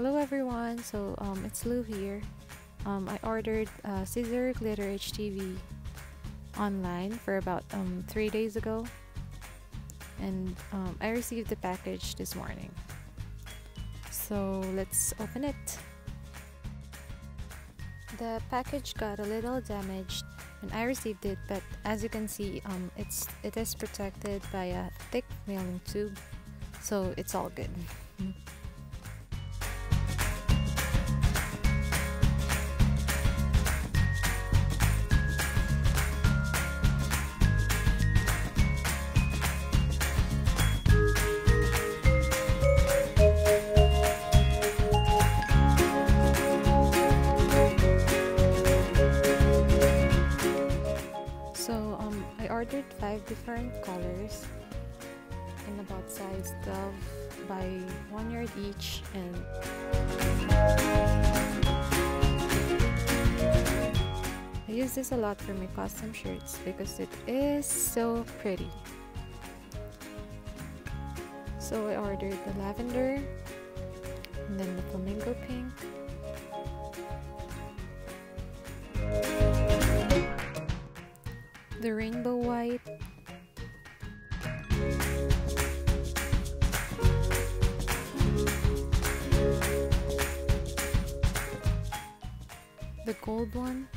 Hello everyone, so it's Lou here. I ordered Siser Glitter HTV online for about 3 days ago, and I received the package this morning. So let's open it. The package got a little damaged when I received it, but as you can see, it is protected by a thick mailing tube, so it's all good. So I ordered 5 different colors in about size 12 by 1 yard each, and I use this a lot for my custom shirts because it is so pretty. So I ordered the lavender, and then the flamingo pink, the rainbow white, the gold one,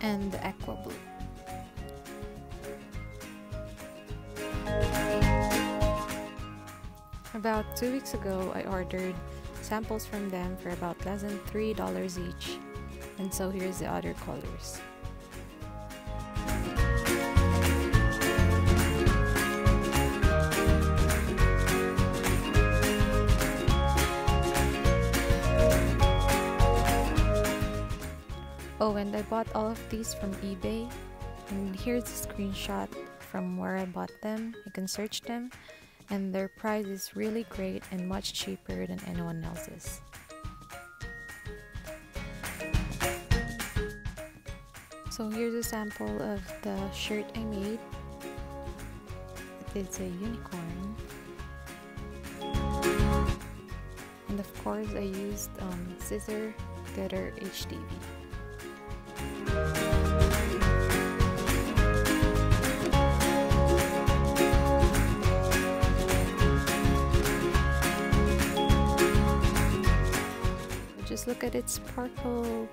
and the aqua blue. About 2 weeks ago, I ordered samples from them for about less than $3 each, and so here's the other colors. Oh, and I bought all of these from eBay, and here's a screenshot from where I bought them. You can search them. And their price is really great and much cheaper than anyone else's. So here's a sample of the shirt I made. It's a unicorn. And of course I used Siser Glitter HTV. Just look at its sparkle.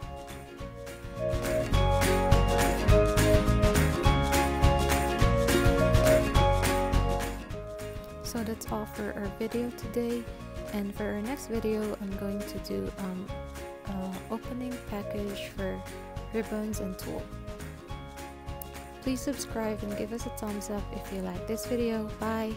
So that's all for our video today, and for our next video I'm going to do opening package for ribbons and tulle. Please subscribe and give us a thumbs up if you like this video. Bye!